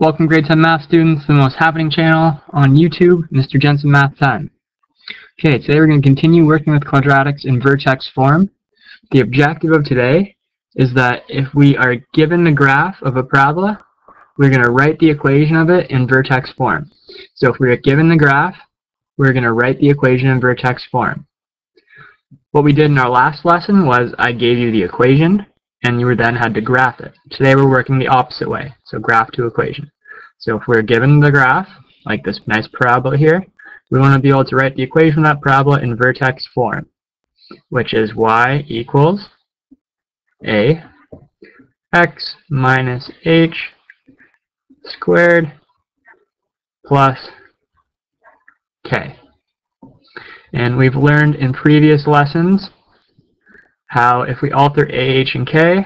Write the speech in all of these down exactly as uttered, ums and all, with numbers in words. Welcome grade ten math students to the Most Happening channel on YouTube, Mister Jensen Math Time. Okay, today we're going to continue working with quadratics in vertex form. The objective of today is that if we are given the graph of a parabola, we're going to write the equation of it in vertex form. So if we're given the graph, we're going to write the equation in vertex form. What we did in our last lesson was I gave you the equation, and you then had to graph it. Today we're working the opposite way, so graph to equation. So if we're given the graph, like this nice parabola here, we want to be able to write the equation of that parabola in vertex form, which is y equals a x minus h squared plus k. And we've learned in previous lessons how if we alter a, h, and k,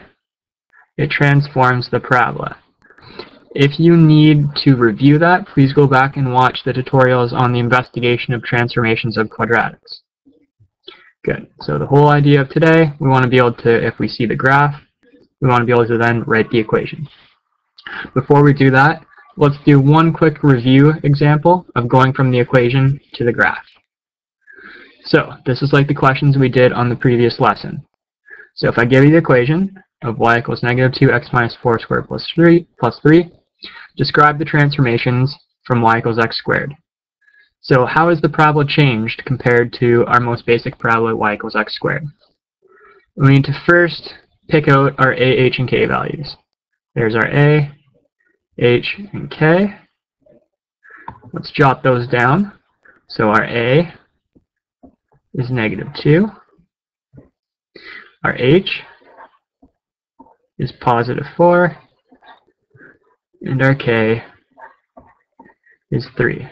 it transforms the parabola. If you need to review that, please go back and watch the tutorials on the investigation of transformations of quadratics. Good. So the whole idea of today, we want to be able to, if we see the graph, we want to be able to then write the equation. Before we do that, let's do one quick review example of going from the equation to the graph. So this is like the questions we did on the previous lesson. So if I give you the equation of y equals negative two, x minus four squared plus three, plus three, describe the transformations from y equals x squared. So how has the parabola changed compared to our most basic parabola, y equals x squared? We need to first pick out our a, h, and k values. There's our a, h, and k. Let's jot those down. So our a is negative two. Our h is positive four, and our k is three.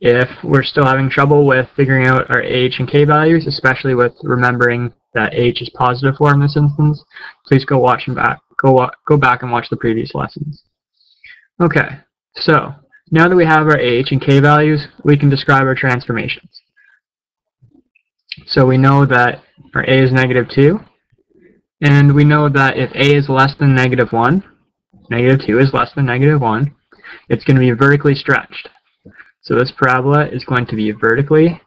If we're still having trouble with figuring out our h and k values, especially with remembering that h is positive four in this instance, please go watch and back go go back and watch the previous lessons. Okay, so now that we have our h and k values, we can describe our transformations. So we know that our a is negative two, and we know that if a is less than negative one, negative two is less than negative one, it's going to be vertically stretched. So this parabola is going to be vertically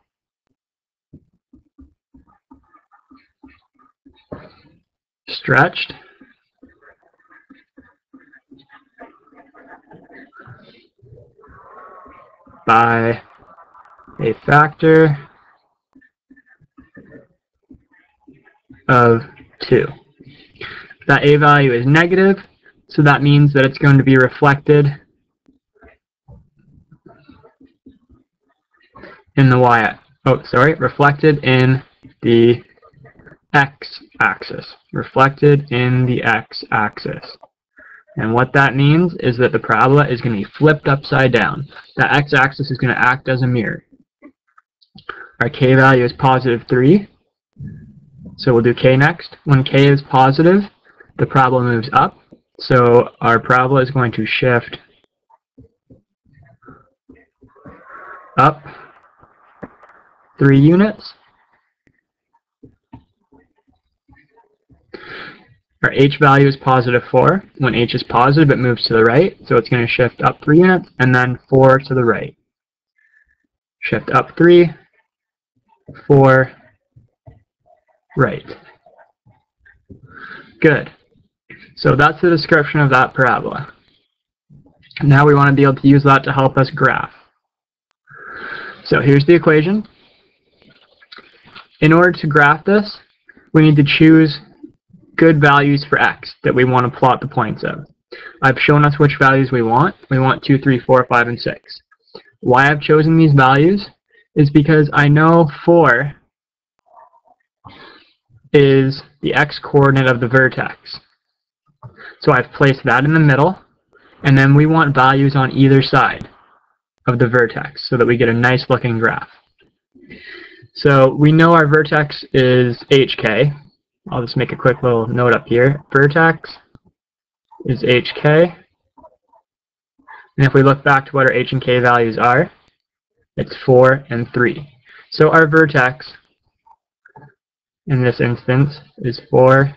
stretched by a factor of two. That a value is negative, so that means that it's going to be reflected in the y oh sorry reflected in the x axis reflected in the x axis. And what that means is that the parabola is going to be flipped upside down. The x axis is going to act as a mirror. Our k value is positive three. So we'll do k next. When k is positive, the parabola moves up. So our parabola is going to shift up three units. Our h value is positive four. When h is positive, it moves to the right. So it's going to shift up three units and then four to the right. Shift up three, four, right. Good. So that's the description of that parabola. Now we want to be able to use that to help us graph. So here's the equation. In order to graph this, we need to choose good values for x that we want to plot the points of. I've shown us which values we want. We want two, three, four, five, and six. Why I've chosen these values is because I know four is the x-coordinate of the vertex. So I've placed that in the middle, and then we want values on either side of the vertex so that we get a nice looking graph. So we know our vertex is H K. I'll just make a quick little note up here. Vertex is H K. And if we look back to what our H and K values are, it's four and three. So our vertex in this instance is four,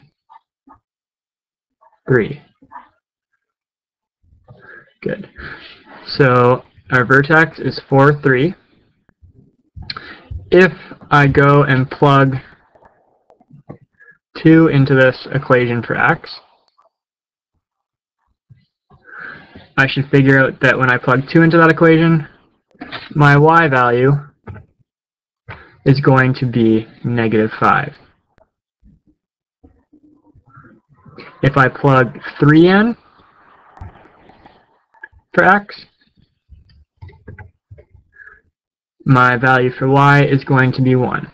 three. Good. So our vertex is four, three. If I go and plug two into this equation for x, I should figure out that when I plug two into that equation, my y value is going to be negative five. If I plug three in for x, my value for y is going to be one.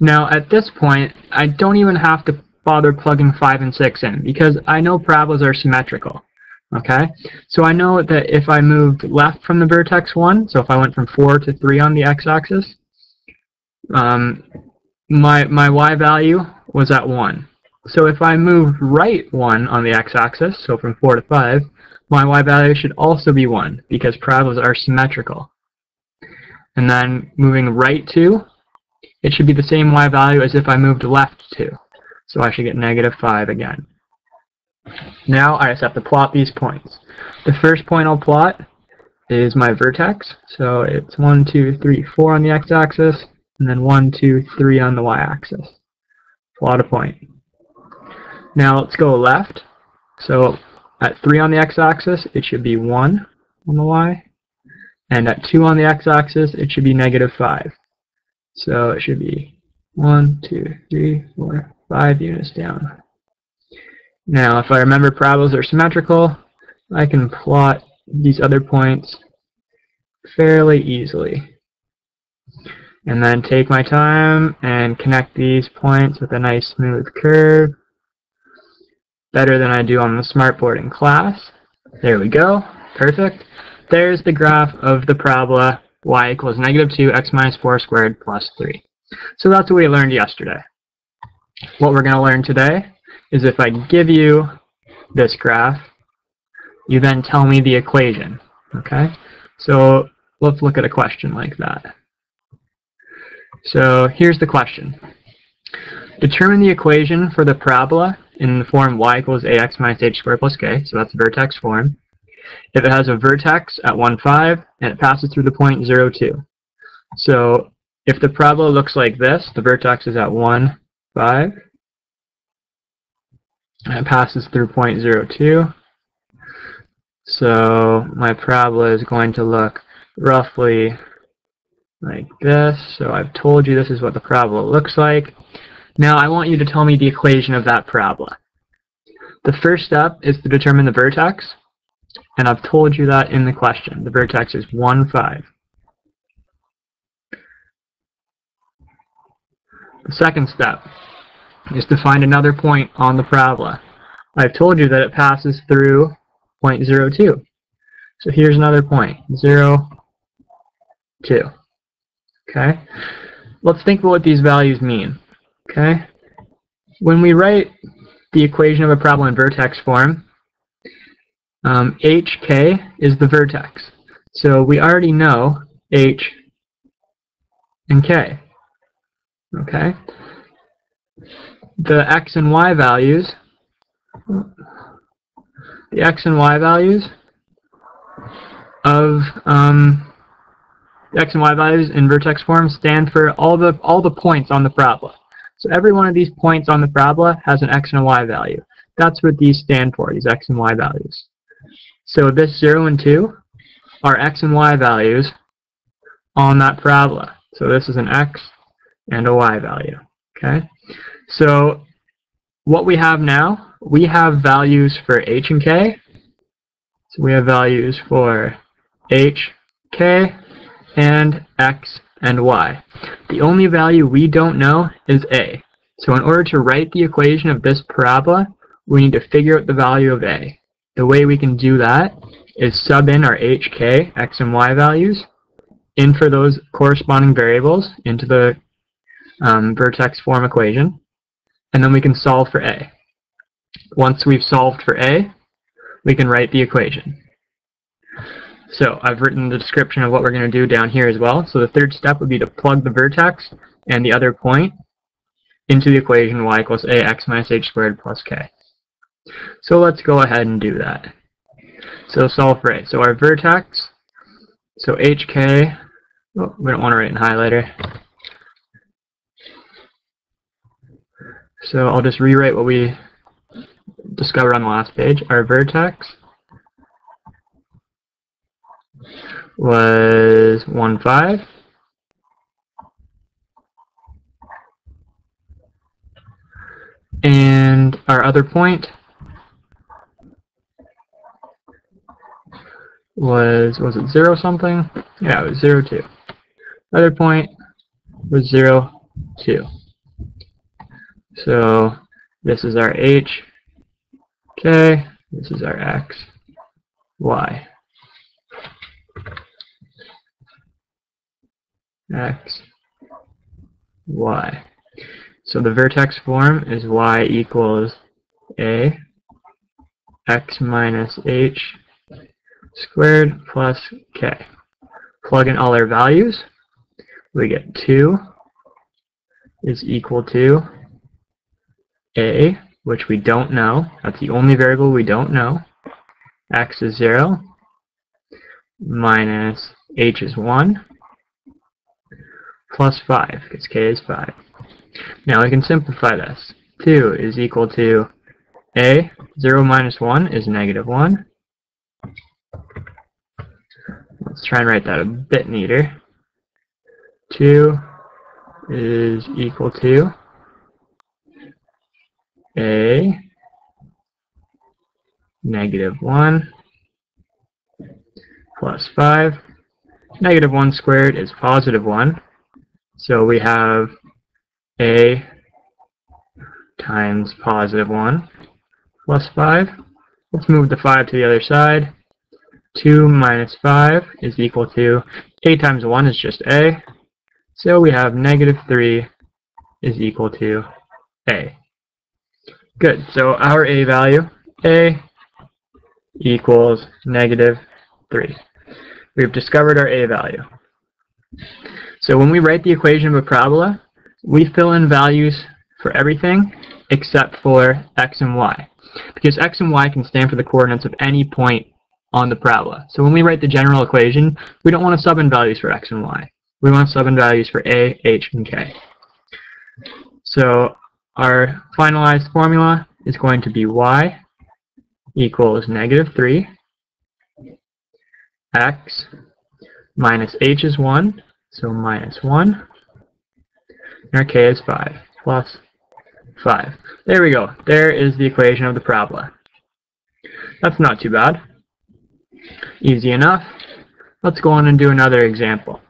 Now at this point, I don't even have to bother plugging five and six in, because I know parabolas are symmetrical. Okay, so I know that if I moved left from the vertex one, so if I went from four to three on the x-axis, um, my, my y value was at one. So if I moved right one on the x-axis, so from four to five, my y value should also be one, because parabolas are symmetrical. And then moving right two, it should be the same y value as if I moved left two. So I should get negative five again. Now I just have to plot these points. The first point I'll plot is my vertex. So it's one, two, three, four on the x-axis, and then one, two, three on the y-axis. Plot a point. Now let's go left. So at three on the x-axis, it should be one on the y. And at two on the x-axis, it should be negative five. So it should be one, two, three, four, five units down. Now, if I remember, parabolas are symmetrical. I can plot these other points fairly easily. And then take my time and connect these points with a nice smooth curve. Better than I do on the smartboard in class. There we go. Perfect. There's the graph of the parabola y equals negative two, x minus four squared plus three. So that's what we learned yesterday. What we're going to learn today is if I give you this graph, you then tell me the equation. Okay? So let's look at a question like that. So here's the question. Determine the equation for the parabola in the form y equals ax minus h squared plus k, so that's the vertex form, if it has a vertex at one, five and it passes through the point zero, two. So if the parabola looks like this, the vertex is at one, five, and it passes through point zero, two. So my parabola is going to look roughly like this. So I've told you this is what the parabola looks like. Now I want you to tell me the equation of that parabola. The first step is to determine the vertex, and I've told you that in the question. The vertex is one, five. The second step is to find another point on the parabola. I've told you that it passes through zero point zero two. So here's another point, zero, two. Okay? Let's think about what these values mean. Okay? When we write the equation of a parabola in vertex form, um, H K is the vertex. So we already know H and K. Okay? The x and y values, the x and y values of um, the x and y values in vertex form stand for all the all the points on the parabola. So every one of these points on the parabola has an x and a y value. That's what these stand for, these x and y values. So this zero and two are x and y values on that parabola. So this is an x and a y value. Okay? So what we have now, we have values for h and k. So we have values for h, k, and x and y. The only value we don't know is a. So in order to write the equation of this parabola, we need to figure out the value of a. The way we can do that is sub in our h, k, x, and y values, in for those corresponding variables into the um, vertex form equation, and then we can solve for a. Once we've solved for a, we can write the equation. So I've written the description of what we're going to do down here as well. So the third step would be to plug the vertex and the other point into the equation y equals ax minus h squared plus k. So let's go ahead and do that. So solve for A. So our vertex, so H K, oh, we don't want to write in highlighter. So I'll just rewrite what we discovered on the last page. Our vertex was one, five. And our other point was, was it zero something? Yeah, it was zero, two. Other point was zero, two. So this is our H, K, this is our X, Y. X, Y. So the vertex form is y equals a x minus h squared plus k. Plug in all our values. We get two is equal to a, which we don't know. That's the only variable we don't know. X is zero, minus h is one, plus five, because k is five. Now we can simplify this. two is equal to a, zero minus one is negative one. Let's try and write that a bit neater. two is equal to a, negative one, plus five. Negative one squared is positive one. So we have a times positive one plus five. Let's move the five to the other side. two minus five is equal to a times one is just a. So we have negative three is equal to a. Good. So our a value, a equals negative three. We've discovered our a value. So when we write the equation of a parabola, we fill in values for everything except for x and y, because x and y can stand for the coordinates of any point on the parabola. So when we write the general equation, we don't want to sub in values for x and y. We want to sub in values for a, h, and k. So our finalized formula is going to be y equals negative three, x minus h is one, so minus one. Our k is five, plus five. There we go. There is the equation of the parabola. That's not too bad. Easy enough. Let's go on and do another example.